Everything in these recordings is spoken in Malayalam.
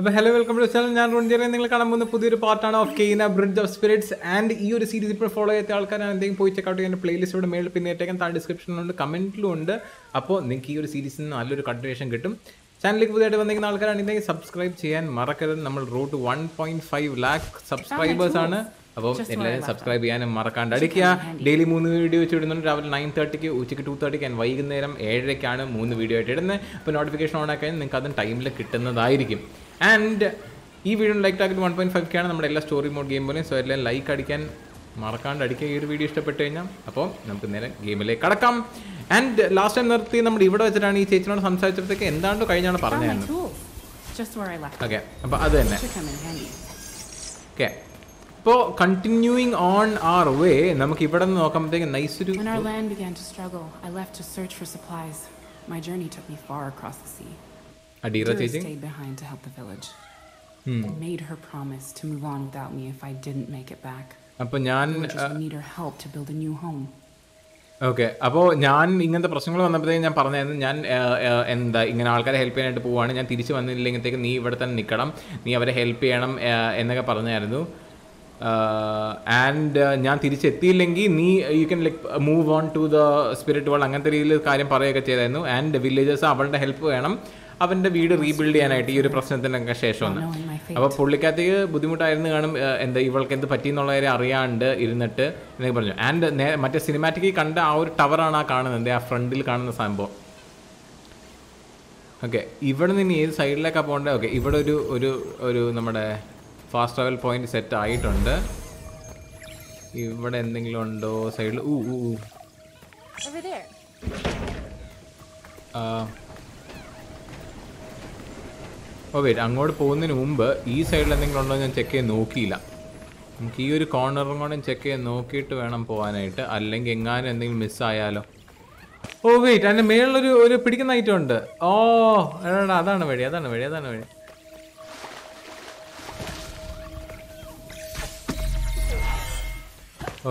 അപ്പോൾ ഹലോ വെൽക്കം ടു ചാനൽ. ഞാൻ റോൺജിയർ. നിങ്ങൾ കാണാൻ പോകുന്ന പുതിയൊരു പാർട്ടാണ് of Kena bridge of spirits. And ഈ ഒരു സീരീസ് ഇപ്പോൾ ഫോളോ ചെയ്ത ആൾക്കാരാണ് എന്തെങ്കിലും പോയി ചെക്കൗട്ട് ചെയ്യാൻ പ്ലേലിസ്റ്റ് ഇവിടെ മേളിൽ പിന്നെ ഇട്ടേക്കാൻ താഴെ ഡിസ്ക്രിപ്ഷനിലുണ്ട്, കമൻറ്റിലും ഉണ്ട്. അപ്പോൾ നിങ്ങൾക്ക് ഈ ഒരു സീരീസിൽ നിന്ന് നല്ലൊരു കണ്ടിന്യൂഷൻ കിട്ടും. ചാനലിലേക്ക് പുതിയതായിട്ട് വന്നിരിക്കുന്ന ആൾക്കാരാണെങ്കിൽ സബ്സ്ക്രൈബ് ചെയ്യാൻ മറക്കരുത്. നമ്മൾ റോഡ് 1.5 lakh സബ്സ്ക്രൈബേഴ്സാണ്. അപ്പോൾ എല്ലാവരും സബ്സ്ക്രൈബ് ചെയ്യാനും മറക്കാണ്ട് അടിക്കുക. ഡെയിലി 3 വീഡിയോ വെച്ച് ഇടുന്നുണ്ട്. രാവിലെ 9:30, ഉച്ചയ്ക്ക് 2:30 ആൻഡ് വൈകുന്നേരം 7:00ക്കാണ് 3 വീഡിയോ ആയിട്ട് ഇടുന്നത്. അപ്പോൾ നോട്ടിഫിക്കേഷൻ ഓൺ ആക്കാൻ നിങ്ങൾക്ക് അതും ടൈമിൽ കിട്ടുന്നതായിരിക്കും. ആൻഡ് ഈ വീഡിയോ ലൈക്ക് ടാർഗറ്റ് 1.5K ആണ് നമ്മുടെ എല്ലാ സ്റ്റോറി മോഡ് ഗെയിം പോലെയും. സോ എല്ലാം ലൈക്ക് അടിക്കാൻ മറക്കാണ്ട് അടിക്കുക ഈ ഒരു വീഡിയോ ഇഷ്ടപ്പെട്ട് കഴിഞ്ഞാൽ. അപ്പോൾ നമുക്ക് നേരെ ഗെയിമിലേക്ക് കടക്കാം. ആൻഡ് ലാസ്റ്റ് ടൈം നിർത്തി നമ്മൾ ഇവിടെ വെച്ചിട്ടാണ് ഈ ചേച്ചിനോട് സംസാരിച്ചപ്പോഴത്തേക്ക് എന്താണ്ടോ കഴിഞ്ഞാണ് പറഞ്ഞത്. ഓക്കെ, അപ്പോൾ അത് തന്നെ. ഓക്കെ, ഇപ്പോൾ കണ്ടിന്യൂയിങ് ഓൺ ആർ വേ നമുക്ക് ഇവിടെ നിന്ന് നോക്കുമ്പോഴത്തേക്ക് നൈസ് ഒരു Adira stayed behind to help the village. I made her promise to move on without me if I didn't make it back. അപ്പോൾ ഞാൻ need her help to build a new home. Okay, അപ്പോൾ ഞാൻ ഇങ്ങനത്തെ പ്രശ്നങ്ങൾ വന്നപ്പോഴത്തേക്ക് ഞാൻ പറഞ്ഞായിരുന്നു, ഞാൻ എന്താ ഇങ്ങനെ ആൾക്കാരെ ഹെൽപ്പ് ചെയ്യാനായിട്ട് പോവുകയാണ്, ഞാൻ തിരിച്ചു വന്നില്ലെങ്കിലത്തേക്ക് നീ ഇവിടെ തന്നെ നിൽക്കണം, നീ അവരെ ഹെൽപ്പ് ചെയ്യണം എന്നൊക്കെ പറഞ്ഞായിരുന്നു. ആൻഡ് ഞാൻ തിരിച്ചെത്തിയില്ലെങ്കിൽ നീ you can like move on to the spirit world അങ്ങനത്തെ രീതിയിൽ കാര്യം പറയുകയൊക്കെ ചെയ്തായിരുന്നു. ആൻഡ് വില്ലേജേഴ്സ് അവളുടെ ഹെൽപ്പ് വേണം അവൻ്റെ വീട് റീബിൽഡ് ചെയ്യാനായിട്ട് ഈ ഒരു പ്രശ്നത്തിനൊക്കെ ശേഷമാണ്. അപ്പോൾ പുള്ളിക്കകത്തേക്ക് ബുദ്ധിമുട്ടായിരുന്നു കാണും, എന്താ ഇവൾക്ക് എന്ത് പറ്റിയെന്നുള്ള കാര്യം അറിയാണ്ട് ഇരുന്നിട്ട് എന്നൊക്കെ പറഞ്ഞു. ആൻഡ് മറ്റേ സിനിമാറ്റിക്കിൽ കണ്ട ആ ഒരു ടവറാണ് ആ കാണുന്നത്, ആ ഫ്രണ്ടിൽ കാണുന്ന സംഭവം. ഓക്കെ, ഇവിടെ നിന്ന് ഏത് സൈഡിലേക്കാണ് പോകേണ്ടത്? ഓക്കെ, ഇവിടെ ഒരു ഒരു ഒരു നമ്മുടെ ഫാസ്റ്റ് ട്രാവൽ പോയിന്റ് സെറ്റ് ആയിട്ടുണ്ട്. ഇവിടെ എന്തെങ്കിലും ഉണ്ടോ സൈഡിൽ? ഓ വെയിറ്റ്, അങ്ങോട്ട് പോകുന്നതിന് മുമ്പ് ഈ സൈഡിൽ എന്തെങ്കിലും ഉണ്ടോ ഞാൻ ചെക്ക് ചെയ്ത് നോക്കിയില്ല. നമുക്ക് ഈ ഒരു കോർണറും കൂടെ ചെക്ക് ചെയ്ത് നോക്കിയിട്ട് വേണം പോകാനായിട്ട്, അല്ലെങ്കിൽ എങ്ങാനും എന്തെങ്കിലും മിസ്സായാലോ. ഓ വെയിറ്റ്, അതിൻ്റെ മേളിലൊരു ഒരു പിടിക്കുന്ന ഐറ്റം ഉണ്ട്. ഓ എടാ, അതാണ് വഴി, അതാണ് വഴി, അതാണ് വഴി.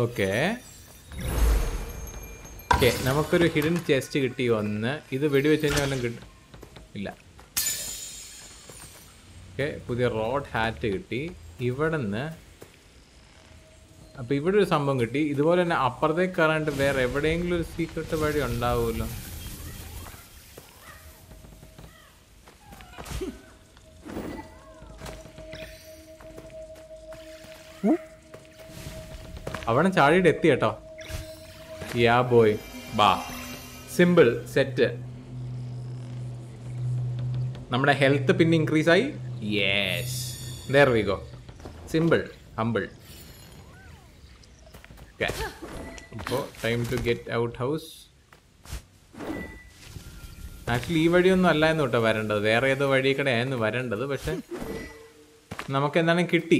ഓക്കെ ഓക്കെ, നമുക്കൊരു ഹിഡൻ ചെസ്റ്റ് കിട്ടി. ഒന്ന് ഇത് വെടിവെച്ച് കഴിഞ്ഞാൽ വല്ലതും കിട്ടും? ഇല്ല. ഓക്കെ, പുതിയ റോഡ് ഹാറ്റ് കിട്ടി ഇവിടെ നിന്ന്. അപ്പോൾ ഇവിടെ ഒരു സംഭവം കിട്ടി. ഇതുപോലെ തന്നെ അപ്പുറത്തേക്ക് കയറാണ്ട് വേറെ എവിടെയെങ്കിലും ഒരു സീക്രട്ട് വഴി ഉണ്ടാവുമല്ലോ. അവിടെ ചാടിയിട്ട് എത്തി കേട്ടോ. യാ ബോയ് ബാ സിമ്പിൾ സെറ്റ്. നമ്മുടെ ഹെൽത്ത് പിന്നെ ഇൻക്രീസ് ആയി. Yes, there we go. Simple humble. Okay, ഇപ്പോൾ time to get out house. Actually ഈ വഴിയൊന്നും അല്ലായിരുന്നു കേട്ടോ വരേണ്ടത്, വേറെ ഏതോ വഴി കൂടെ ആയിരുന്നു വരേണ്ടത്. പക്ഷെ നമുക്ക് എന്താണ് കിട്ടി.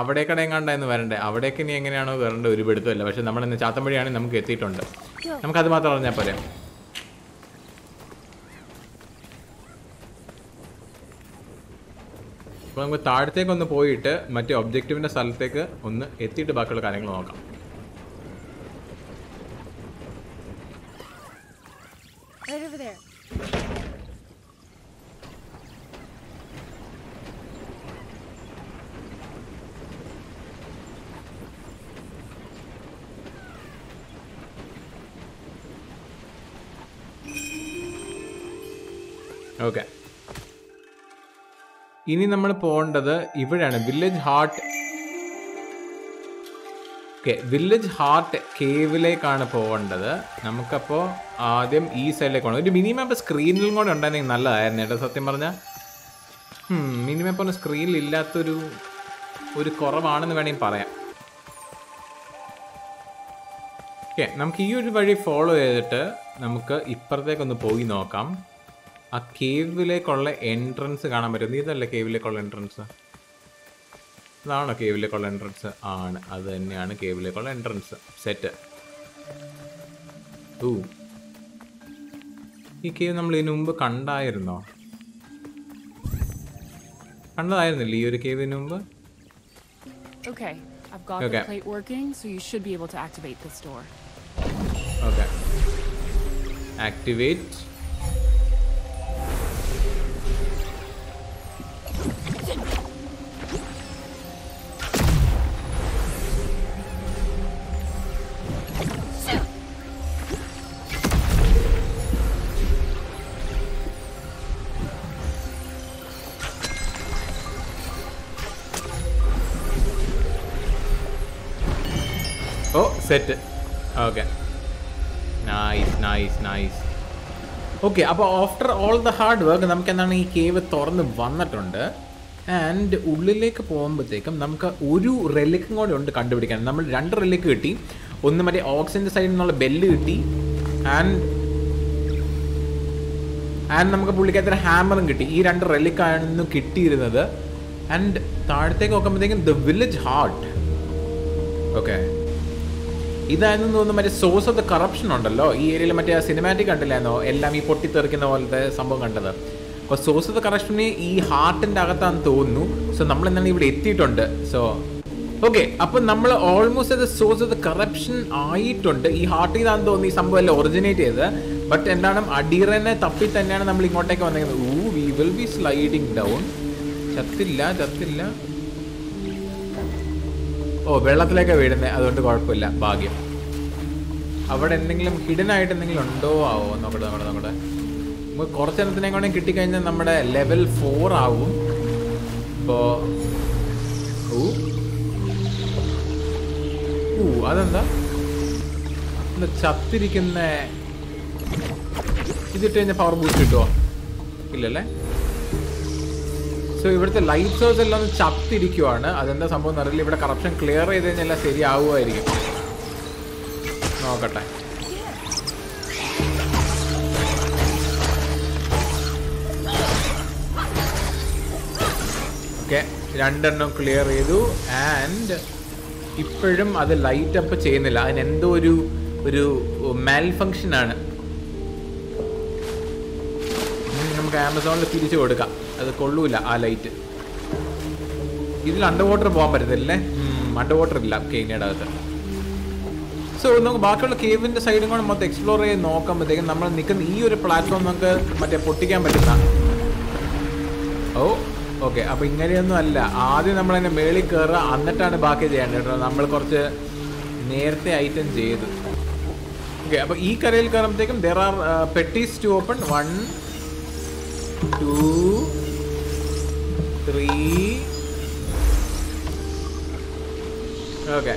അവിടേക്കടെ എങ്ങാണ്ടായിരുന്നു വരണ്ടേ. അവിടേക്ക് ഇനി എങ്ങനെയാണോ വരേണ്ട ഒരു പിടുത്തമില്ല. പക്ഷെ നമ്മൾ ഇന്ന് ചാത്തം വഴിയാണെങ്കിൽ നമുക്ക് എത്തിയിട്ടുണ്ട്. നമുക്കത് മാത്രം അറിഞ്ഞാൽ പോരെ. അപ്പോൾ നമുക്ക് താഴത്തേക്കൊന്ന് പോയിട്ട് മറ്റേ ഒബ്ജക്റ്റീവിൻ്റെ സ്ഥലത്തേക്ക് ഒന്ന് എത്തിയിട്ട് ബാക്കിയുള്ള കാര്യങ്ങൾ നോക്കാം. ഓക്കെ, ഇനി നമ്മൾ പോകേണ്ടത് ഇവിടെയാണ്, village heart. Okay, village heart കേവിലേക്കാണ് പോകേണ്ടത്. നമുക്കപ്പോൾ ആദ്യം ഈ സൈഡിലേക്ക് പോകണം. ഒരു മിനിമാപ്പ് സ്ക്രീനിലും കൂടെ ഉണ്ടായിരുന്നെങ്കിൽ നല്ലതായിരുന്നു കേട്ടോ. സത്യം പറഞ്ഞാൽ മിനിമാപ്പ് ഒന്ന് സ്ക്രീനിലില്ലാത്തൊരു ഒരു കുറവാണെന്ന് വേണമെങ്കിൽ പറയാം. ഓക്കെ, നമുക്ക് ഈ ഒരു വഴി ഫോളോ ചെയ്തിട്ട് നമുക്ക് ഇപ്പുറത്തേക്കൊന്ന് പോയി നോക്കാം. ആ കേവിലേക്കുള്ള എൻട്രൻസ് കാണാൻ പറ്റും. ഇതല്ലേ കേവിലേക്കുള്ള എൻട്രൻസ്? അതാണോ കേവിലേക്കുള്ള എൻട്രൻസ്? ആണ്, അത് തന്നെയാണ് കേവിലേക്കുള്ള എൻട്രൻസ് സെറ്റ്. ഈ കേവ് നമ്മൾ ഇതിനു മുമ്പ് കണ്ടായിരുന്നോ? കണ്ടതായിരുന്നില്ല ഈ ഒരു കേവിന് മുമ്പ്? Okay okay, activate. Set okay nice nice nice okay അപ്പോൾ after all the hard work നമുക്ക് എന്താണ് ഈ കേവ് തുറന്ന് വന്നിട്ടുണ്ട് ആൻഡ് ഉള്ളിലേക്ക് പോകുമ്പോഴത്തേക്കും നമുക്ക് ഒരു റെലിക്കും കൂടെ ഉണ്ട് കണ്ടുപിടിക്കാൻ. നമ്മൾ രണ്ട് റെലിക്ക് കിട്ടി, ഒന്ന് മറ്റേ ഓക്സിജൻ്റെ സൈഡിൽ നിന്നുള്ള ബെല്ല് കിട്ടി ആൻഡ് ആൻഡ് നമുക്ക് പുള്ളിക്കാത്തൊരു ഹാമറും കിട്ടി. ഈ രണ്ട് റെലിക്കായിരുന്നു കിട്ടിയിരുന്നത്. ആൻഡ് താഴത്തേക്ക് നോക്കുമ്പോഴത്തേക്കും ദ വില്ലേജ് ഹാർട്ട് ഓക്കെ ഇതായിരുന്നു തോന്നുന്നു മറ്റേ സോഴ്സ് ഓഫ് ദ കറപ്ഷൻ ഉണ്ടല്ലോ ഈ ഏരിയയിൽ. മറ്റേ ആ സിനിമാറ്റിക് കണ്ടില്ലായിരുന്നോ എല്ലാം ഈ പൊട്ടിത്തെറിക്കുന്ന പോലത്തെ സംഭവം കണ്ടത്? അപ്പോൾ സോഴ്സ് ഓഫ് ദ കറപ്ഷന് ഈ ഹാർട്ടിൻ്റെ അകത്താണെന്ന് തോന്നുന്നു. സോ നമ്മൾ എന്താണ് ഇവിടെ എത്തിയിട്ടുണ്ട്. സോ ഓക്കെ അപ്പം നമ്മൾ ഓൾമോസ്റ്റ് അത് സോഴ്സ് ഓഫ് ദ കറപ്ഷൻ ആയിട്ടുണ്ട്. ഈ ഹാർട്ടിൽ നിന്നാണെന്ന് തോന്നുന്നു ഈ സംഭവം എല്ലാം ഒറിജിനേറ്റ് ചെയ്ത്. ബട്ട് എന്താണ് അഡീറനെ തപ്പി തന്നെയാണ് നമ്മൾ ഇങ്ങോട്ടേക്ക് വന്നിരിക്കുന്നത്. ഊ we will be sliding down. ചത്തില്ല ചത്തില്ല. ഓ വെള്ളത്തിലേക്ക് വീഴുന്നത്, അതുകൊണ്ട് കുഴപ്പമില്ല, ഭാഗ്യം. അവിടെ എന്തെങ്കിലും ഹിഡനായിട്ട് എന്തെങ്കിലും ഉണ്ടോ ആവോ? നോക്കട്ടെ നോക്കട്ടെ നോക്കട്ടെ. നമുക്ക് കുറച്ച് എണ്ണത്തിനെ കൊണ്ട് കിട്ടിക്കഴിഞ്ഞാൽ നമ്മുടെ ലെവൽ 4 ആവും. ഇപ്പോൾ അതെന്താ ചത്തിരിക്കുന്ന? ഇതിട്ട് കഴിഞ്ഞാൽ പവർ ബൂസ്റ്റ് കിട്ടുമോ? ഇല്ലല്ലേ? സോ ഇവിടുത്തെ ലൈറ്റ് സോഴ്സ് എല്ലാം ഒന്ന് ചത്തിരിക്കുവാണ്. അതെന്താ സംഭവം എന്നറിയില്ല. ഇവിടെ കറപ്ഷൻ ക്ലിയർ ചെയ്ത് കഴിഞ്ഞാൽ എല്ലാം ശരിയാവുമായിരിക്കും. നോക്കട്ടെ. ഓക്കെ, രണ്ടെണ്ണം ക്ലിയർ ചെയ്തു. ആൻഡ് ഇപ്പോഴും അത് ലൈറ്റ് അപ്പ് ചെയ്യുന്നില്ല. അതിനെന്തോ ഒരു ഒരു മാൽ ഫങ്ഷൻ ആണ്. നമുക്ക് ആമസോണിൽ തിരിച്ചു കൊടുക്കാം. അത് കൊള്ളൂല ആ ലൈറ്റ്. ഇതിൽ അണ്ടർ വാട്ടർ പോകാൻ പറ്റത്തില്ലേ? അണ്ടർ വാട്ടർ ഇല്ല കേനയുടെ അകത്ത്. സോ നമുക്ക് ബാക്കിയുള്ള കേവിൻ്റെ സൈഡും കൂടെ മൊത്തം എക്സ്പ്ലോർ ചെയ്ത് നോക്കുമ്പോഴത്തേക്കും നമ്മൾ നിൽക്കുന്ന ഈ ഒരു പ്ലാറ്റ്ഫോം നമുക്ക് മറ്റേ പൊട്ടിക്കാൻ പറ്റുന്ന ഓ ഓക്കെ. അപ്പോൾ ഇങ്ങനെയൊന്നും അല്ല, ആദ്യം നമ്മളതിൻ്റെ മേളിൽ കയറുക, എന്നിട്ടാണ് ബാക്കി ചെയ്യേണ്ടത് കേട്ടോ. നമ്മൾ കുറച്ച് നേരത്തെ ഐറ്റം ചെയ്ത് ഓക്കെ. അപ്പോൾ ഈ കരയിൽ കയറുമ്പോഴത്തേക്കും ദർ ആർ പെട്ടീസ് ടു ഓപ്പൺ. 1, 2, 3 ഓക്കെ.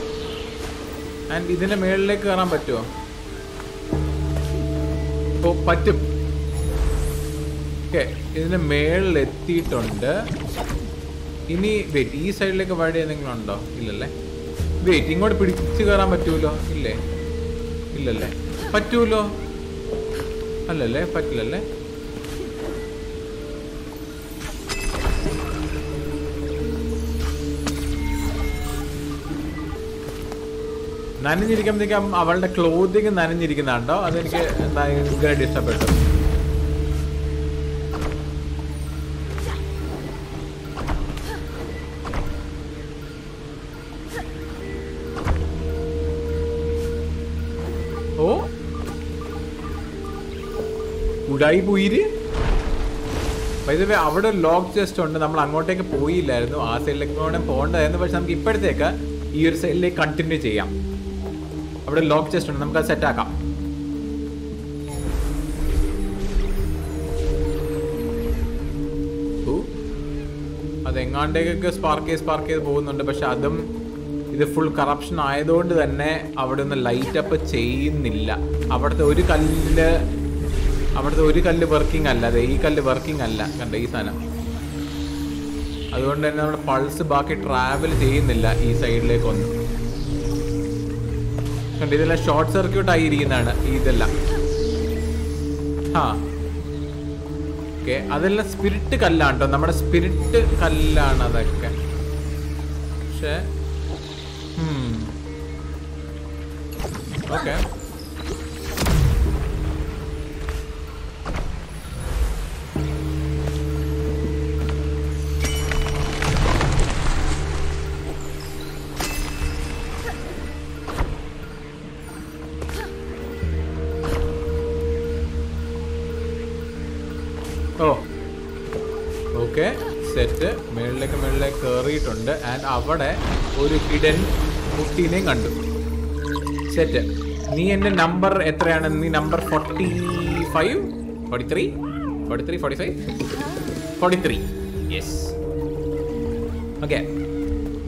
ആൻഡ് ഇതിൻ്റെ മേളിലേക്ക് കയറാൻ പറ്റുമോ? ഓ പറ്റും. ഓക്കെ, ഇതിൻ്റെ മേളിൽ എത്തിയിട്ടുണ്ട്. ഇനി വെയിറ്റ്, ഈ സൈഡിലേക്ക് വഴി എന്തെങ്കിലും ഉണ്ടോ? ഇല്ലല്ലേ? വെയിറ്റ്, ഇങ്ങോട്ട് പിടിച്ച് കയറാൻ പറ്റുമല്ലോ? ഇല്ലേ? ഇല്ലല്ലേ? പറ്റുമല്ലോ? അല്ലല്ലേ? പറ്റില്ലല്ലേ? നനഞ്ഞിരിക്കുമ്പോഴത്തേക്കും അവളുടെ ക്ലോത്തിങ് നനഞ്ഞിരിക്കുന്നുണ്ടോ? അതെനിക്ക് ഭയങ്കരമായിട്ട് ഇഷ്ടപ്പെട്ടു. ഓ ഉടായി പോയിര്. വൈദ്യ അവിടെ ഒരു ലോക്ക് ചെസ്റ്റ് ഉണ്ട്. നമ്മൾ അങ്ങോട്ടേക്ക് പോയില്ലായിരുന്നു. ആ സൈഡിലേക്ക് പോകേണ്ടതായിരുന്നു. പക്ഷെ നമുക്ക് ഇപ്പോഴത്തേക്ക് ഈ ഒരു സൈഡിലേക്ക് കണ്ടിന്യൂ ചെയ്യാം. അവിടെ ലോക്ക് ചെസ്റ്റ് ഉണ്ട്, നമുക്കത് സെറ്റാക്കാം. അതെങ്ങാണ്ടേക്കൊക്കെ സ്പാർക്ക് ചെയ്ത് പോകുന്നുണ്ട്. പക്ഷെ അതും ഇത് ഫുൾ കറപ്ഷൻ ആയതുകൊണ്ട് തന്നെ അവിടെ ഒന്ന് ലൈറ്റ് അപ്പ് ചെയ്യുന്നില്ല. അവിടുത്തെ ഒരു കല്ല് വർക്കിംഗ് അല്ല. അതെ, ഈ കല്ല് വർക്കിംഗ് അല്ല. കണ്ടോ ഈ സാധനം? അതുകൊണ്ട് തന്നെ നമ്മുടെ പൾസ് ബാക്കി ട്രാവൽ ചെയ്യുന്നില്ല ഈ സൈഡിലേക്കൊന്നും. കണ്ടോ, ഇതെല്ലാം ഷോർട്ട് സർക്യൂട്ട് ആയിരിക്കുന്നതാണ് ഇതെല്ലാം. ഓക്കെ, അതെല്ലാം സ്പിരിറ്റ് കല്ലാണ് കേട്ടോ. നമ്മുടെ സ്പിരിറ്റ് കല്ലാണ് അതൊക്കെ. പക്ഷേ ഓക്കെ ഓക്കെ സെറ്റ്. മുകളിലേക്ക് കയറിയിട്ടുണ്ട്. ആൻഡ് അവിടെ ഒരു ഹിഡൻ കുട്ടീനെയും കണ്ടു. സെറ്റ്. നീ എൻ്റെ നമ്പർ എത്രയാണ്? നീ number 45 45 yes. Okay,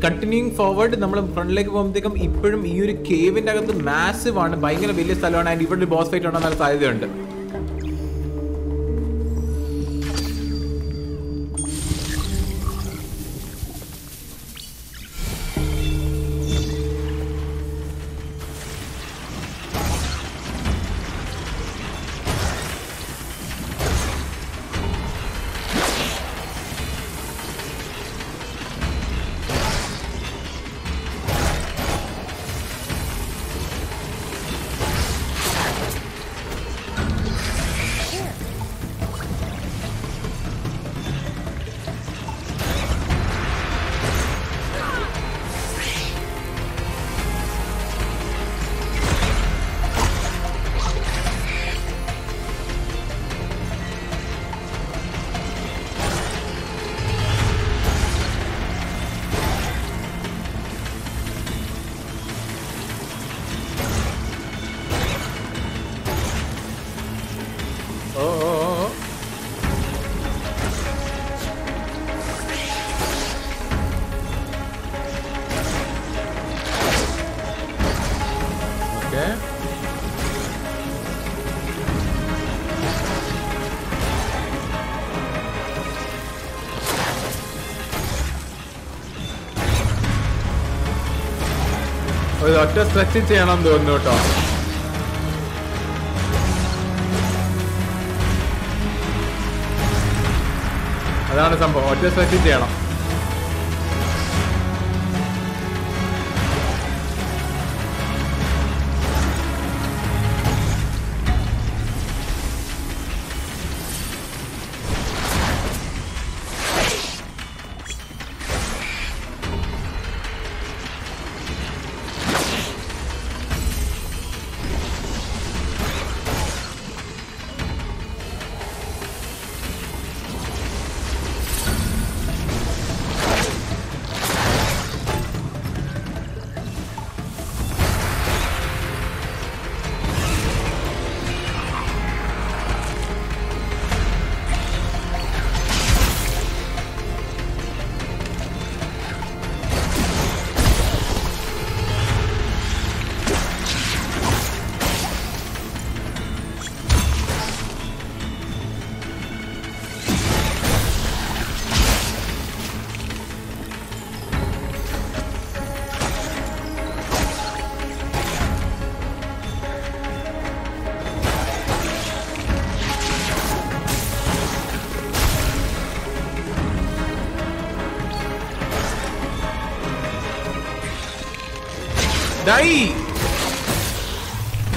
continuing forward നമ്മൾ ഫ്രണ്ടിലേക്ക് പോകുമ്പോഴത്തേക്കും ഇപ്പോഴും ഈ ഒരു കേവിന്റെ അകത്ത് മാസീവ് ആണ്, ഭയങ്കര വലിയ സ്ഥലമാണ്. ആൻഡ് ഇവിടെ ഒരു ബോസ് ഫൈറ്റ് ഉണ്ടാകാൻ സാധ്യതയുണ്ട്. ഒറ്റ സ്ട്രെച്ച് ചെയ്യണം തോന്നുന്നു കേട്ടോ. അതാണ് സംഭവം, ഒറ്റ സ്ട്രെച്ച് ചെയ്യണം.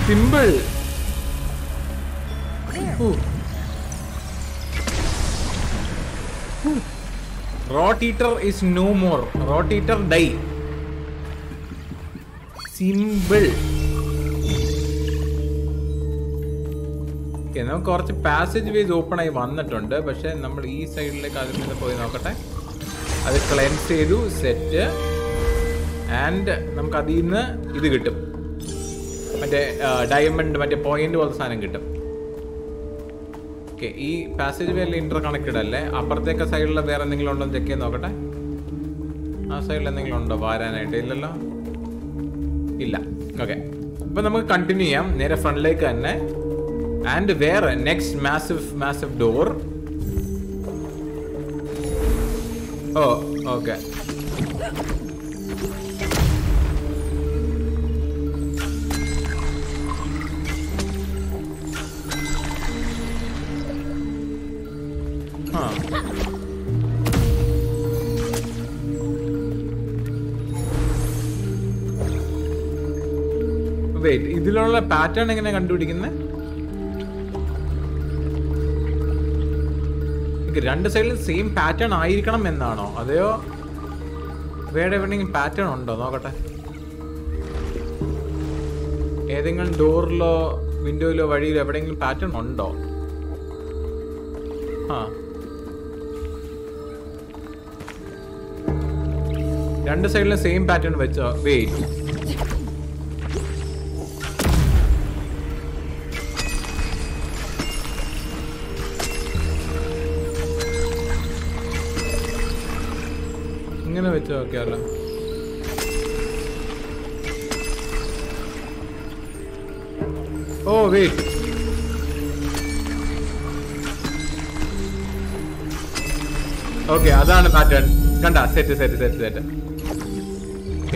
Simple. Rot eater is no more. Rot eater die. Simple. നമുക്ക് കുറച്ച് പാസേജ് വേസ് ഓപ്പൺ ആയി വന്നിട്ടുണ്ട്, പക്ഷെ നമ്മൾ ഈ സൈഡിലേക്ക് അതിൽ നിന്ന് പോയി നോക്കട്ടെ. അത് ക്ലെൻസ് ചെയ്തു സെറ്റ്. ആൻഡ് നമുക്ക് അതിൽ നിന്ന് ഇത് കിട്ടും, മറ്റേ ഡയമണ്ട് മറ്റേ പോയിന്റ് പോലത്തെ സാധനം കിട്ടും. ഓക്കെ, ഈ പാസേജ് വേല ഇന്റർ കണക്റ്റഡ് അല്ലേ? അപ്പുറത്തേക്ക് സൈഡിൽ വേറെ എന്തെങ്കിലും ഉണ്ടോ ചെക്ക് ചെയ്ത് നോക്കട്ടെ. ആ സൈഡിൽ എന്തെങ്കിലും ഉണ്ടോ വാരാനായിട്ട്? ഇല്ലല്ലോ, ഇല്ല. ഓക്കെ, ഇപ്പം നമുക്ക് കണ്ടിന്യൂ ചെയ്യാം നേരെ ഫ്രണ്ടിലേക്ക് തന്നെ. ആൻഡ് വേറെ next massive door. Oh okay, ഇതിലുള്ള പാറ്റേൺ എങ്ങനെ കണ്ടുപിടിക്കുന്നത്? രണ്ട് സൈഡിലും സെയിം പാറ്റേൺ ആയിരിക്കണം എന്നാണോ, അതെയോ വേറെ എവിടെയെങ്കിലും പാറ്റേൺ ഉണ്ടോ? നോക്കട്ടെ, ഏതെങ്കിലും ഡോറിലോ വിൻഡോയിലോ വഴിയിലോ എവിടെയെങ്കിലും പാറ്റേൺ ഉണ്ടോ? ആ, രണ്ട് സൈഡിലും സെയിം പാറ്റേൺ വെച്ചോ. വെയിറ്റ്, ഇങ്ങനെ വെച്ചോ. ഓക്കെ, അല്ല Oh, wait. Okay, that's the pattern. Set. Okay,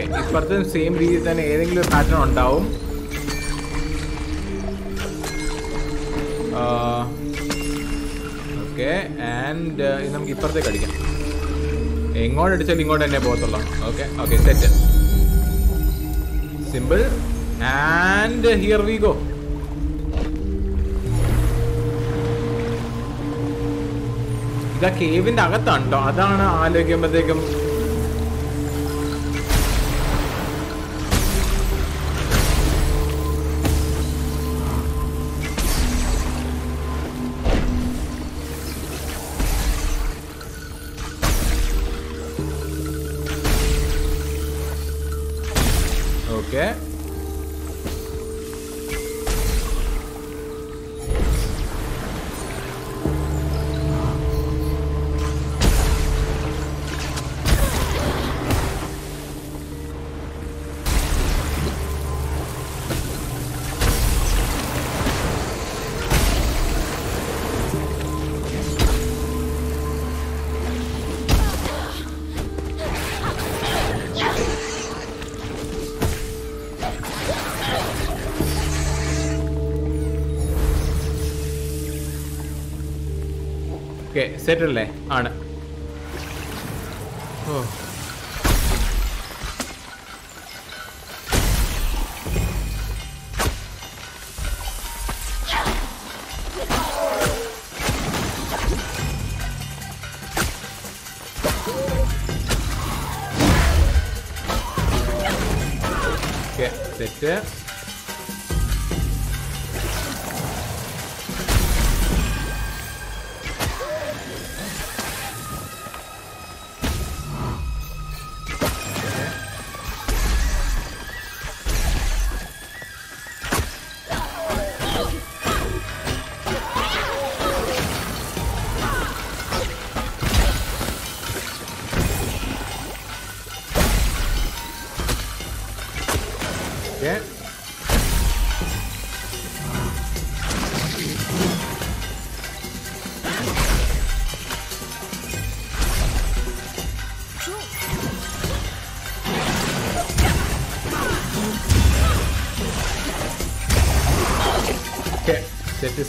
it's the same reason as any pattern on down. Okay, and in the gipper they cut again. Ingot and ingot and okay, set it. Symbol. And here we go. The cave in the Agatanda, Adana, Alegamadegam. Okay. Okay, settle it. Oh. Okay, set it.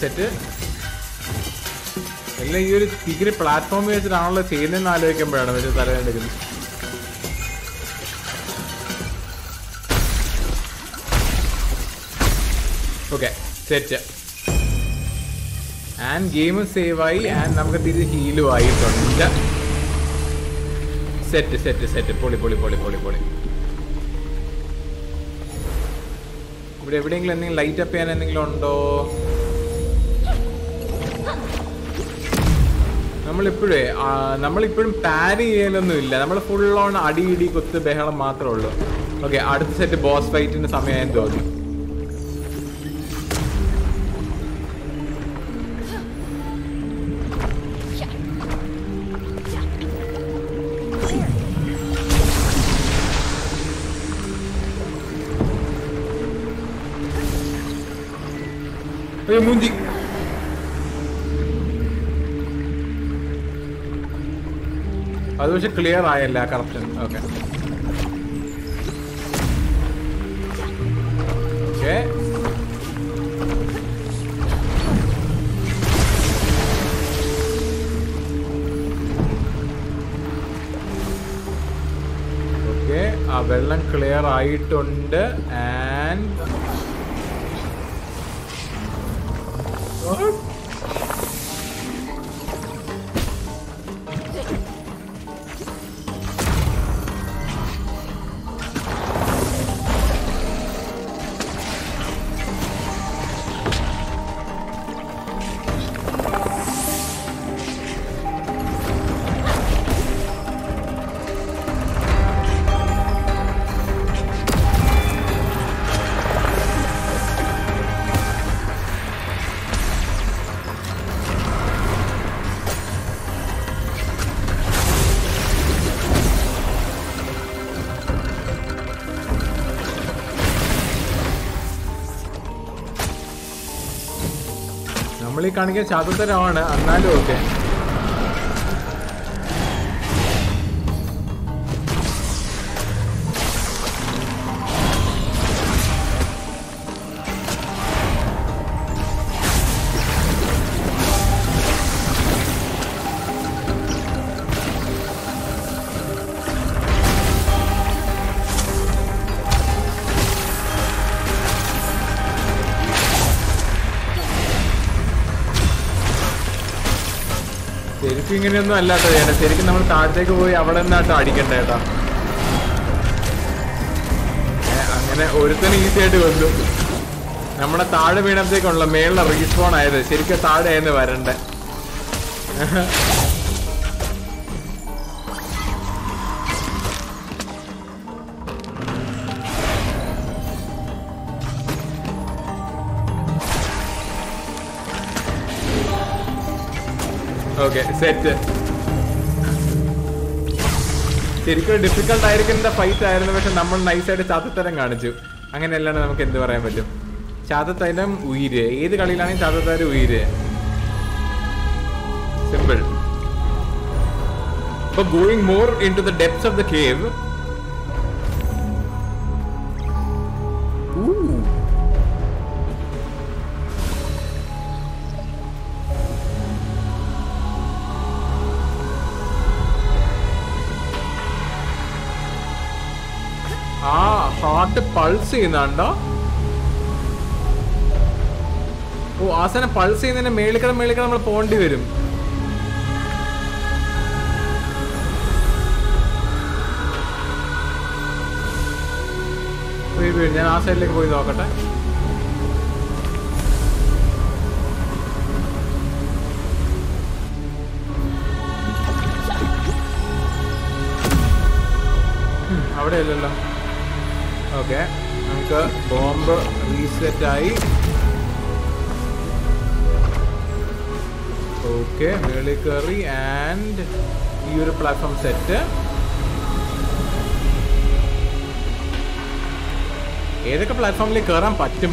Set it. Well, you are speaking platform is around the same and I like him better. Okay, set it. And game save I and I'm going to be heal I. Set it. Poly. But everything landing light up and anything on. We are parry. We are full on adi okay, that's the boss fight. Hey, I was clear I lack corruption. Okay. A well and clear I turned and what? നമ്മളീ കാണിക്കാൻ ചാത്തത്തരമാണ് എന്നാലും ഓക്കെ. ശരിക്കും ഇങ്ങനെയൊന്നും അല്ലാട്ടോ ചേട്ടാ, ശരിക്കും നമ്മൾ താഴത്തേക്ക് പോയി അവിടെ നിന്നാട്ടോ അടിക്കണ്ട ചേട്ടാ. അങ്ങനെ ഒരുത്തന് ഈസി ആയിട്ട് കൊണ്ടു നമ്മുടെ താഴെ വീണത്തേക്കുള്ള മേളിലെ റീസ്പോൺ ആയത്, ശരിക്കും താഴെ ആയിരുന്നു വരണ്ടേ. Okay set. ശരിക്കും ഡിഫിക്കൾട്ട് ആയിരിക്കുന്ന ഫൈറ്റ് ആയിരുന്നു, പക്ഷെ നമ്മൾ നൈസായിട്ട് ചാത്തത്തരം കാണിച്ചു. അങ്ങനെയല്ലാണ്ട് നമുക്ക് എന്ത് പറയാൻ പറ്റും. ചാത്തത്തരം ഉയിര്, ഏത് കളിയിലാണെങ്കിൽ ചാത്തത്തരം ഉയിര്, സിമ്പിൾ. ഇപ്പൊ going more into the depths of the cave. Pulse ചെയ്യുന്നുണ്ടോ? ഓ ആസനം പൾസ് ചെയ്യുന്നതിന്റെ മേളിക്കട നമ്മൾ പോണ്ടി വരും. ഞാൻ ആ സൈഡിലേക്ക് പോയി നോക്കട്ടെ. അവിടെ ഇല്ലല്ലോ. ഓക്കെ നമുക്ക് ബോംബ് റീസെറ്റായി. ഓക്കെ മേളിൽ കയറി ആൻഡ് ഈ ഒരു പ്ലാറ്റ്ഫോം സെറ്റ്. ഏതൊക്കെ പ്ലാറ്റ്ഫോമിൽ കയറാൻ പറ്റും?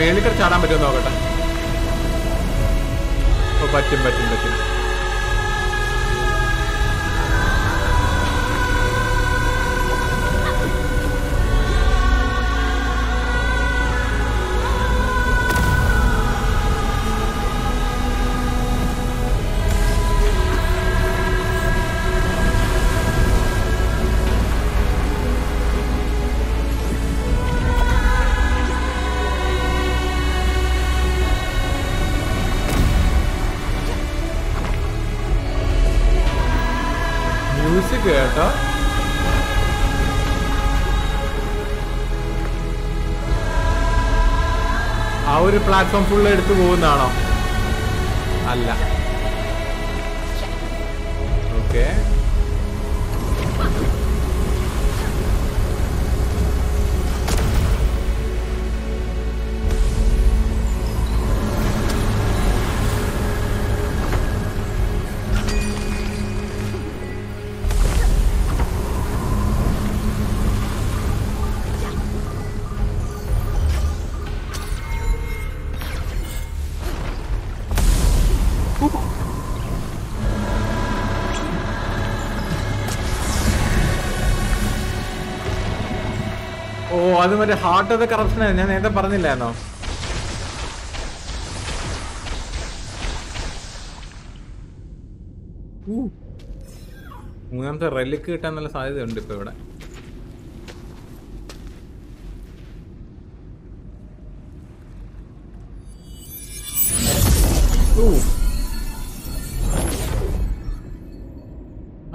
മേളിക്കർ ചാടാൻ പറ്റുമോ നോക്കട്ടെ. ഓ പറ്റും പറ്റും പറ്റും. കേട്ടോ ആ ഒരു പ്ലാറ്റ്ഫോം ഫുള്ള് എടുത്തു പോകുന്നതാണോ? അല്ല. ഓക്കെ അത് മറ്റേ ഹാർട്ട് ഓഫ് ദ കറപ്ഷൻ ഞാൻ നേരത്തെ പറഞ്ഞില്ലായിരുന്നോ? മൂന്നാമത്തെ റെലിക്ക് കിട്ടാൻ നല്ല സാധ്യതയുണ്ട് ഇപ്പൊ ഇവിടെ.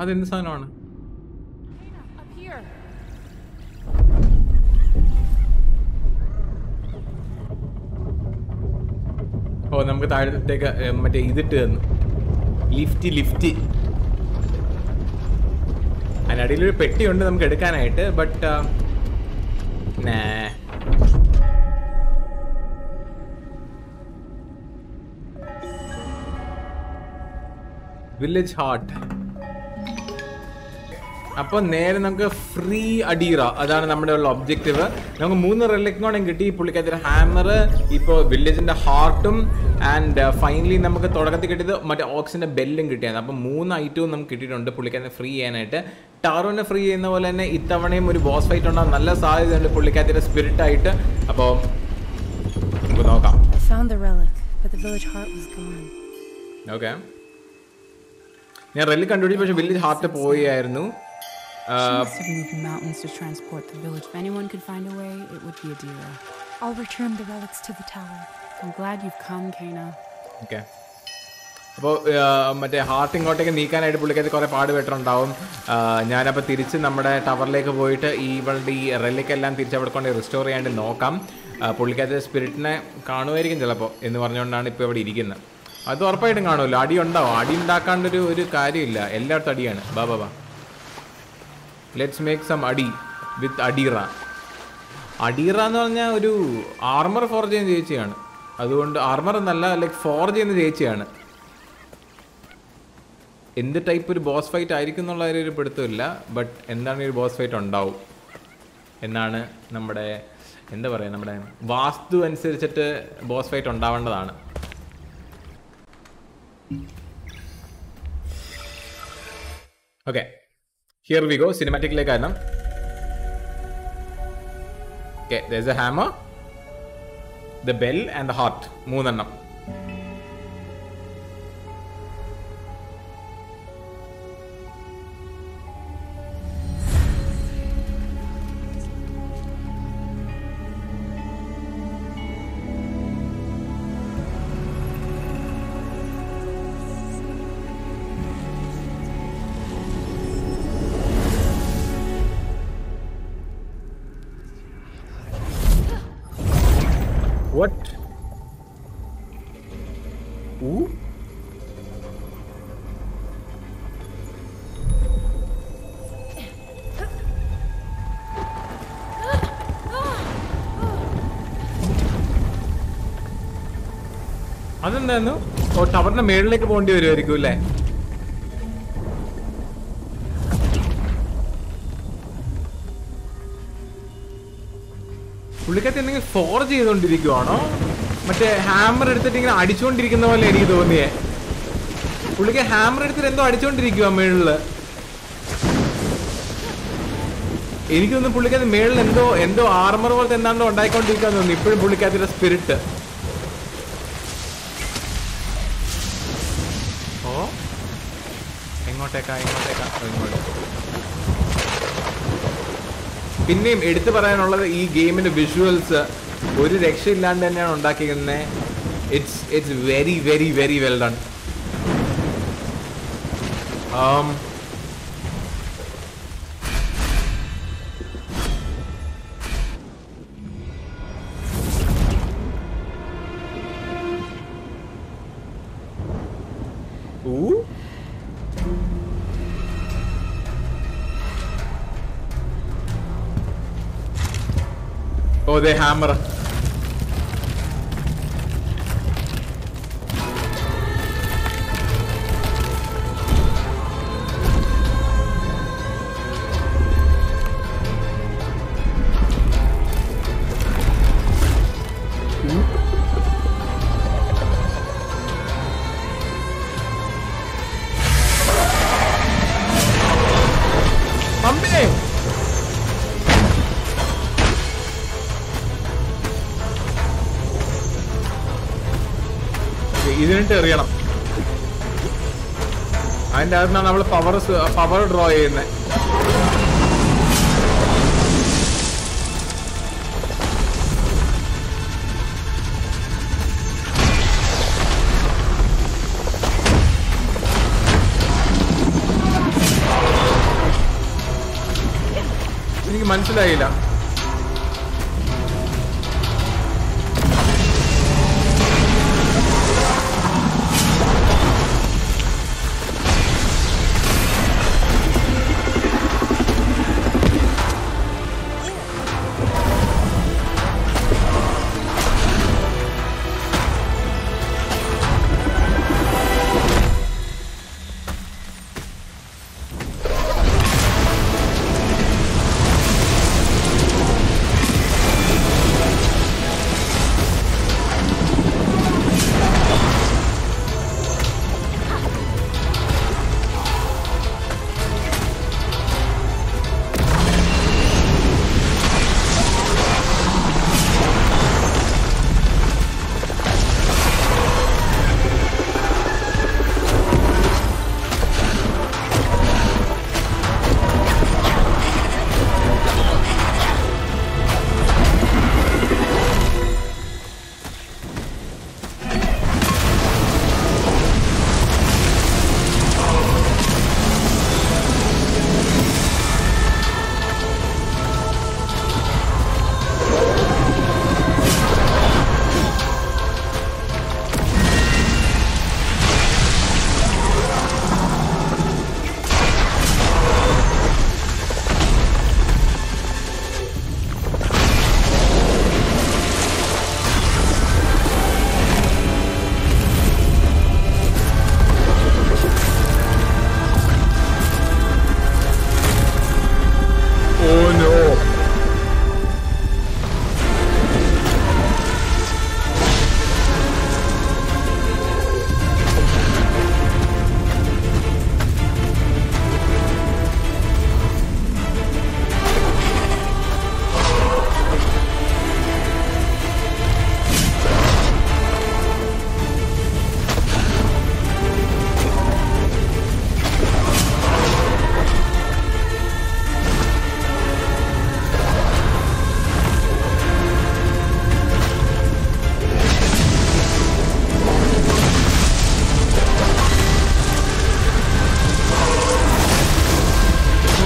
അതെന്ത് സാധനമാണ്? ഓ നമുക്ക് താഴത്തേക്ക് മറ്റേ ഇതിട്ട് തന്നു. Lift lift. ഐ അതിനടിയിലൊരു പെട്ടിയുണ്ട് നമുക്ക് എടുക്കാനായിട്ട്. But village heart. അപ്പോൾ നേരെ നമുക്ക് ഫ്രീ അഡീറ, അതാണ് നമ്മുടെ ഉള്ള ഒബ്ജക്റ്റീവ്. നമുക്ക് 3 റെലിക്നോടും കിട്ടി. പുള്ളിക്കാത്തൊരു ഹാമർ, ഇപ്പോൾ വില്ലേജിൻ്റെ ഹാർട്ടും, ആൻഡ് ഫൈനലി നമുക്ക് തുടക്കത്തിൽ കിട്ടിയത് മറ്റേ ഓക്സിൻ്റെ ബെല്ലും കിട്ടിയാണ്. അപ്പോൾ 3 ഐറ്റവും നമുക്ക് കിട്ടിയിട്ടുണ്ട് പുള്ളിക്കാരനെ ഫ്രീ ചെയ്യാനായിട്ട്. ടാറോനെ ഫ്രീ ചെയ്യുന്ന പോലെ തന്നെ ഇത്തവണയും ഒരു ബോസ് ഫൈറ്റ് ഉണ്ടാകാൻ നല്ല സാധ്യതയുണ്ട് പുള്ളിക്കാരൻ്റെ സ്പിരിറ്റായിട്ട്. അപ്പോൾ നമുക്ക് നോക്കാം. ഓക്കെ, ഞാൻ റെലിക് കണ്ടുപിടിച്ചു, പക്ഷേ വില്ലേജ് ഹാർട്ട് പോയായിരുന്നു. She moved the mountains to transport the village. If anyone could find a way, it would be Adira. I'll return the relics to the tower. I'm glad you've come, Kena. Okay. അപ്പോൾ മറ്റേ ഹാർട്ട് ഇങ്ങോട്ടേക്ക് നീക്കാനായിട്ട് പുള്ളിക്കത് കുറേ പാടുപെട്ടുണ്ടാവും. ഞാനപ്പോൾ തിരിച്ച് നമ്മുടെ ടവറിലേക്ക് പോയിട്ട് ഈ ഇവളുടെ ഈ റെലിക്കെല്ലാം തിരിച്ചവിടെ കൊണ്ട് റിസ്റ്റോർ ചെയ്യാണ്ട് നോക്കാം. പുള്ളിക്കത് സ്പിരിറ്റിനെ കാണുമായിരിക്കും ചിലപ്പോൾ എന്ന് പറഞ്ഞുകൊണ്ടാണ് ഇപ്പോൾ ഇവിടെ ഇരിക്കുന്നത്. അത് ഉറപ്പായിട്ടും കാണുമല്ലോ, അടി ഉണ്ടാവും. അടി ഉണ്ടാക്കാണ്ടൊരു കാര്യമില്ല, എല്ലായിടത്തും അടിയാണ്. ബാ ബാ ബാ, let's make some adi with Adira. Adira എന്ന് പറഞ്ഞാൽ ഒരു ആർമർ ഫോർജ് ചെയ്യുന്ന ചേച്ചിയാണ്. അതുകൊണ്ട് ആർമർ എന്നല്ല, ലൈക്ക് ഫോർജ് ചെയ്യുന്ന ചേച്ചിയാണ്. എന്ത് ടൈപ്പ് ഒരു ബോസ് ഫൈറ്റ് ആയിരിക്കും എന്നുള്ള ഒരു പിടുത്തമില്ല, ബട്ട് എന്താണ് ഒരു ബോസ് ഫൈറ്റ് ഉണ്ടാവും എന്നാണ് നമ്മുടെ എന്താ പറയുക, നമ്മുടെ വാസ്തു അനുസരിച്ചിട്ട് ബോസ് ഫൈറ്റ് ഉണ്ടാവേണ്ടതാണ്. Okay, here we go. cinematic like aram. Okay, there's a hammer, the bell and the heart. Moonannam അതെന്തായിരുന്നു? ഓ, ടവറിന്റെ മേളിലേക്ക് പോകേണ്ടി വരുമായിരിക്കും അല്ലേ? പുള്ളിക്കത്ത് എന്തെങ്കിലും ഫോർ ചെയ്തുകൊണ്ടിരിക്കുവാണോ? മറ്റേ ഹാമർ എടുത്തിട്ട് ഇങ്ങനെ അടിച്ചുകൊണ്ടിരിക്കുന്ന പോലെ എനിക്ക് തോന്നിയേ. പുള്ളിക്ക് ഹാമർ എടുത്തിട്ട് എന്തോ അടിച്ചുകൊണ്ടിരിക്കുക മേളില്. എനിക്ക് തോന്നുന്നു പുള്ളിക്കത്ത് മേളിൽ എന്തോ എന്തോ ആർമർ പോലത്തെ എന്താണ്ടോ ഉണ്ടായിക്കൊണ്ടിരിക്കാന്ന് തോന്നുന്നു ഇപ്പോഴും പുള്ളിക്കത്തിന്റെ സ്പിരിറ്റ്. പിന്നെയും എടുത്തു പറയാനുള്ളത് ഈ ഗെയിമിന്റെ വിഷ്വൽസ് ഒരു രക്ഷയില്ലാണ്ട് തന്നെയാണ് ഉണ്ടാക്കിയിരിക്കുന്നത്. It's very very very well done. Oh, they hammer. എറിയണം, അതിന്റെ അകത്താണ് നമ്മൾ പവർ ഡ്രോ ചെയ്യുന്നത്. എനിക്ക് മനസ്സിലായില്ല.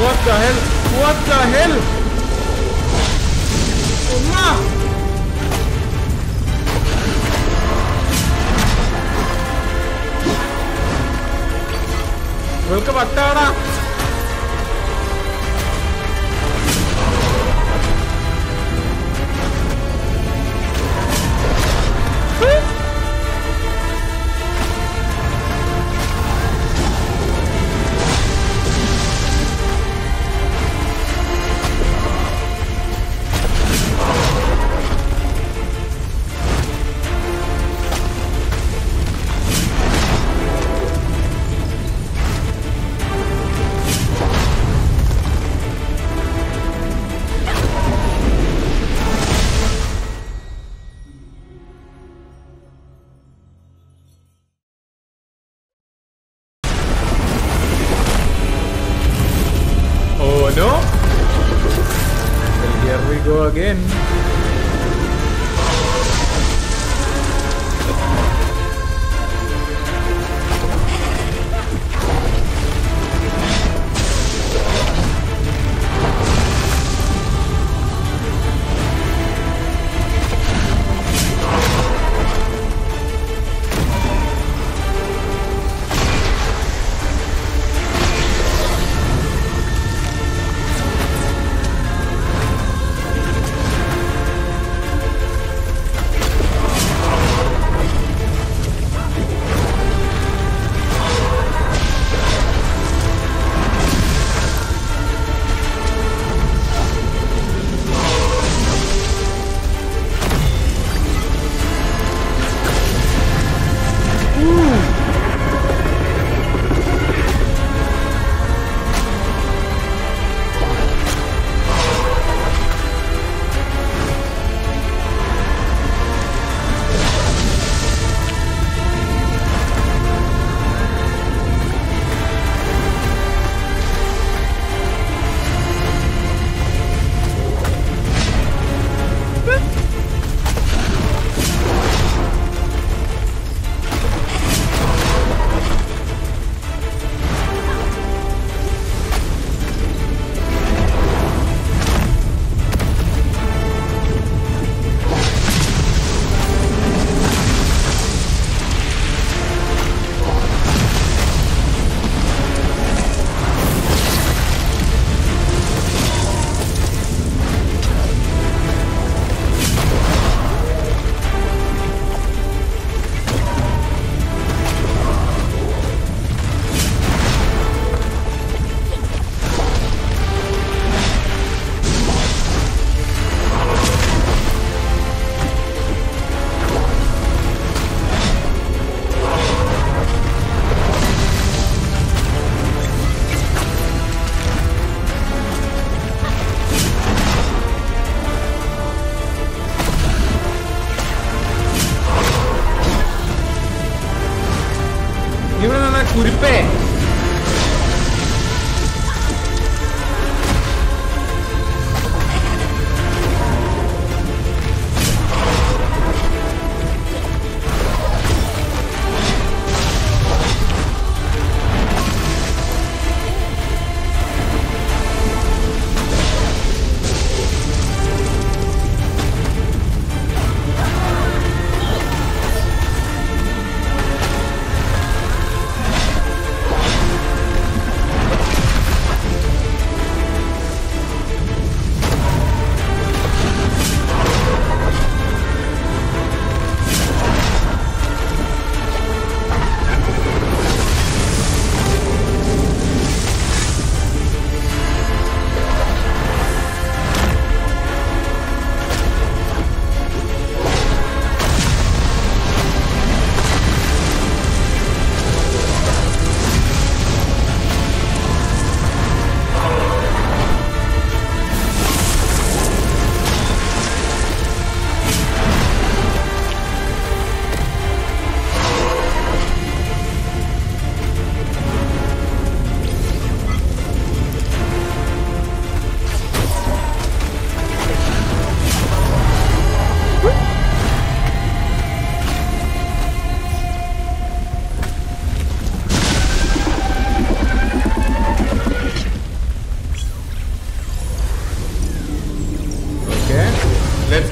What the hell? What the hell? Allah! Welcome Adira!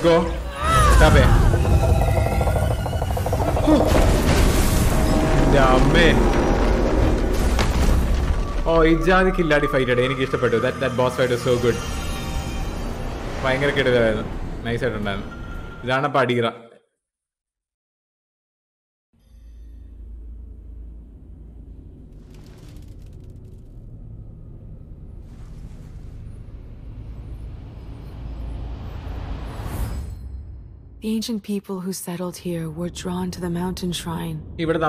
go. Tap it. Oh, it's a kill daddy fight. That boss fight was so good. Nice. That's Adira. The ancient people who settled here were drawn to the mountain shrine. Here, Hana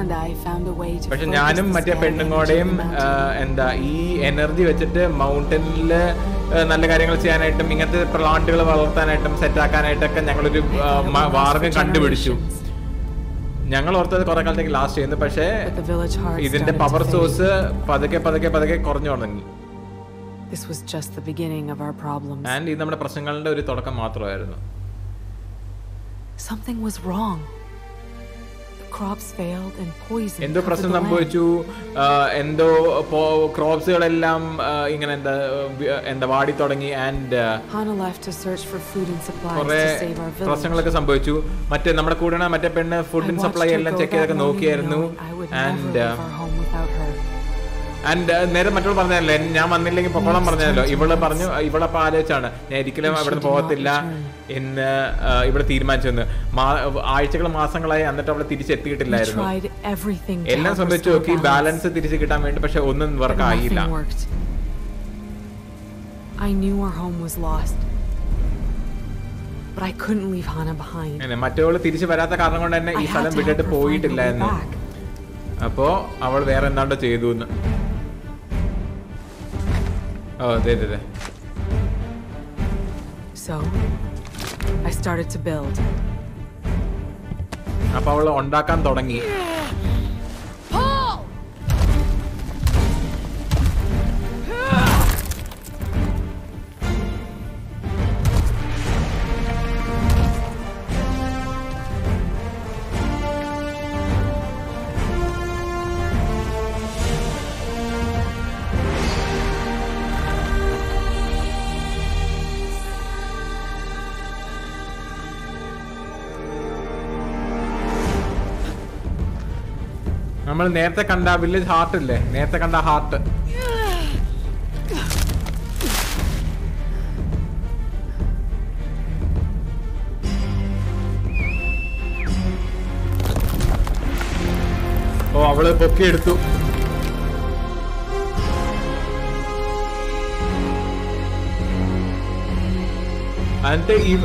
and I found a way to. This was just the beginning of our problems. And something was wrong. Crops failed and poison. Endo prasam samboichu endo crops ellam ingane enda vaadi thodangi and Hana left to search for food and supplies to save our village. പ്രശ്നങ്ങളൊക്കെ സംഭവിച്ചു. മറ്റേ നമ്മുടെ കൂടെയാണ് മറ്റേ പെണ്ണ് ഫുഡ് ആൻഡ് സപ്ലൈ എല്ലാം ചെക്ക് ചെയ്തൊക്കെ നോക്കിയായിരുന്നു and നേരെ മറ്റോൾ പറഞ്ഞല്ലോ ഞാൻ വന്നില്ലെങ്കിൽ പൊക്കോളം പറഞ്ഞല്ലോ ഇവളെ പറഞ്ഞു ഇവളെ പാലേച്ചാണ് ഞാൻ ഒരിക്കലും അവിടെ പോകത്തില്ല എന്ന് ഇവിടെ തീരുമാനിച്ചെന്ന് ആഴ്ചകൾ മാസങ്ങളായി എന്നിട്ട് അവളെ തിരിച്ചെത്തിയിട്ടില്ലായിരുന്നു എല്ലാം സംബന്ധിച്ച് നോക്കി ബാലൻസ് തിരിച്ചു കിട്ടാൻ വേണ്ടി പക്ഷെ ഒന്നും വർക്ക് ആയില്ല I knew our home was lost but I couldn't leave Hana behind എന്നെ മറ്റോൾ തിരിച്ചു വരാത്ത കാരണം കൊണ്ട് തന്നെ ഈ സ്ഥലം വിട്ടിട്ട് പോയിട്ടില്ലായിരുന്നു അപ്പോൾ അവൾ വേറെ എന്താണ്ടോ ചെയ്തു എന്ന് Oh, there. So, I started to build. Apavula ondakan thodangi. Pull! നമ്മൾ നേരത്തെ കണ്ട വില്ലേജ് ഹാർട്ട് ഇല്ലേ നേരത്തെ കണ്ട ഹാർട്ട് ഓ അവളെ പൊക്കി എടുത്തു എന്നിട്ട്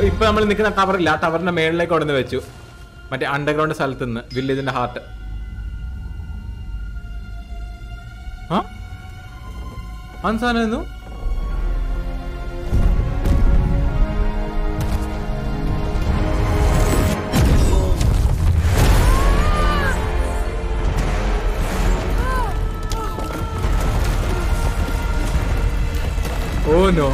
ഇപ്പൊ നമ്മൾ നിൽക്കുന്ന ടവർ ഇല്ല ടവറിന്റെ മേളിലേക്ക് കൊണ്ടുവന്ന് വെച്ചു മറ്റേ അണ്ടർഗ്രൗണ്ട് സ്ഥലത്ത് നിന്ന് വില്ലേജിന്റെ ഹാർട്ട് അൻസാനേന്നു ഓ നോ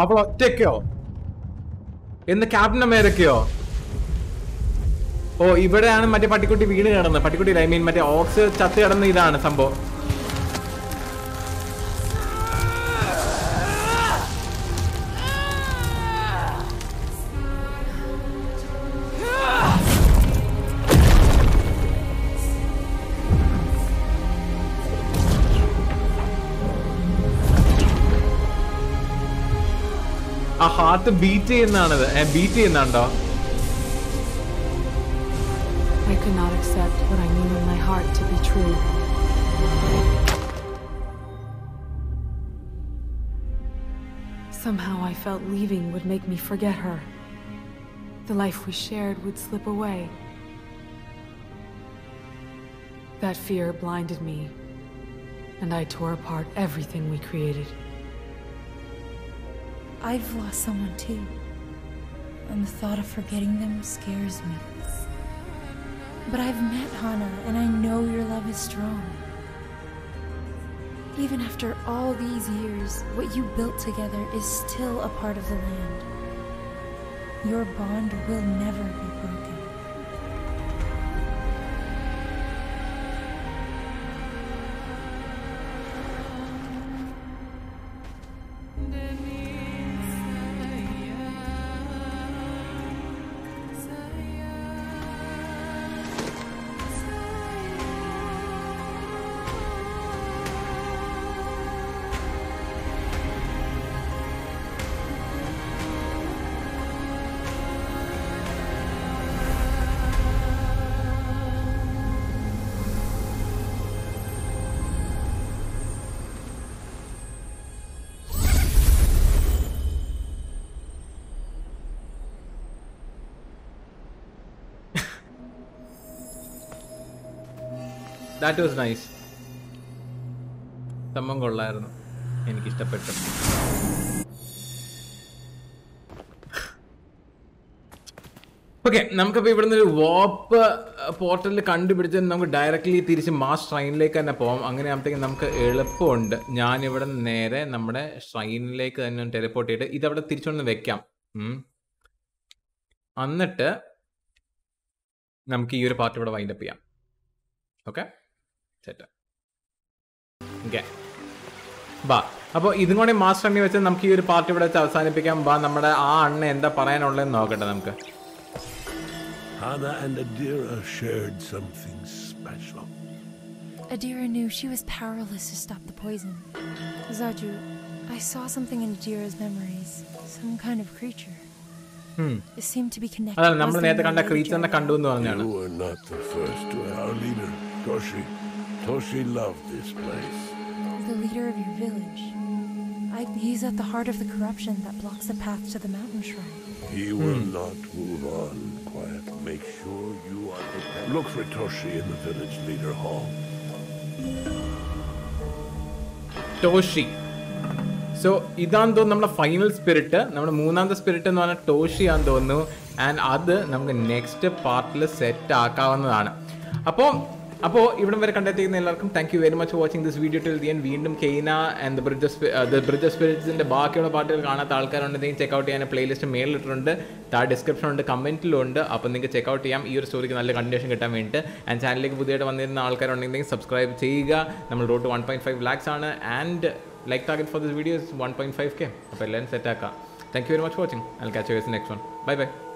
അവൾ ഒറ്റയ്ക്കോ എന്ന് ക്യാപ്റ്റന്റെ മേലൊക്കെയോ ഓ ഇവിടെയാണ് മറ്റേ പട്ടിക്കുട്ടി വീണ് കിടന്നത് പട്ടിക്കുട്ടി ഐ മീൻ മറ്റേ ഓക്സ് ചത്ത് കിടന്ന ഇതാണ് സംഭവം ഹാർട്ട് ബീറ്റ് ചെയ്യുന്നതാണത് ബീറ്റ് ചെയ്യുന്നുണ്ടോ I could not accept what I knew in my heart to be true. Somehow I felt leaving would make me forget her. The life we shared would slip away. That fear blinded me, and I tore apart everything we created. I've lost someone too, and the thought of forgetting them scares me. But I've met Hana, and I know your love is strong. Even after all these years, what you built together is still a part of the land. Your bond will never be broken. That was nice. Someone kollaayirunnu enikku ishtapettu. Okay, namukku ivrunnu oru warp portal kandupidichu namukku directly thirichu mass shrine like thanne povam. Angane aamthekku namukku eluppund. Njan ivide nere nammade shrine like thanne teleport cheyide idu avade thirichonnu vekkam. Annittu namukku ee oru part ivide wind up cheyam. Okay? अब इतने मास्टर वह नमक पार्टी अवसानिपा ना अंदा पर Hana and Adira shared something special. Adira knew she was powerless to stop the poison. Zaju, I saw something in Adira's memories, some kind of creature. It seemed to be connected. Nammal netha kanda creature na kandu ennu parnana. You were not the first to our leader, Toshi. Toshi loved this place. The leader of your village. He's at the heart of the corruption that blocks the path to the mountain shrine. He will not move on quiet. Make sure you are prepared. Look for Toshi in the village leader hall. Toshi. So idan do namma final spirit namma moonantha spirit ennu parna Toshi aan thonu and adu namukku next part la set aakavunnadana. അപ്പോൾ ഇവിടം വരെ കണ്ടെത്തിയിരുന്ന എല്ലാവർക്കും thank you very much for watching this video till the end. വീണ്ടും Kena and the bridge of സ്പിരിറ്റ്സിൻ്റെ ബാക്കിയുള്ള പാട്ടുകൾ കാണാത്ത ആൾക്കാരുണ്ടെങ്കിൽ ചെക്കൗട്ട് ചെയ്യാൻ പ്ലേലിസ്റ്റ് മേളിലിട്ടുണ്ട്, താഴെ ഡിസ്ക്രിപ്ഷനുണ്ട്, കമൻറ്റിലുണ്ട്. അപ്പോൾ നിങ്ങൾക്ക് ചെക്കൗട്ട് ചെയ്യാം ഈ ഒരു സ്റ്റോറിക്ക് നല്ല കണ്ടിന്യൂഷൻ കിട്ടാൻ വേണ്ടിയിട്ട്. ആൻഡ് ചാനലിലേക്ക് പുതിയതായിട്ട് വന്നിരുന്ന ആൾക്കാരുണ്ടെങ്കിൽ സബ്സ്ക്രൈബ് ചെയ്യുക. നമ്മൾ റോഡ് 1.5 lakhs ആണ് and like target for this videos 1.5K. അപ്പോൾ എല്ലാവരും സെറ്റാക്കാം. Thank you very much for watching. I'll catch you guys in the next one. Bye bye.